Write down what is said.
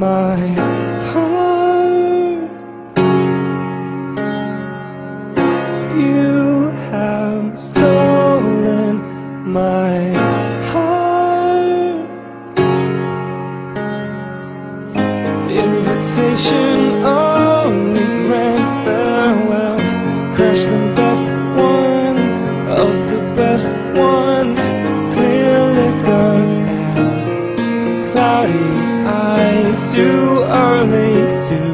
my heart. You have stolen my heart. Invitation only, grand farewell. Crash the best one of the best ones. Clear liquor and cloudy eyes. Too early to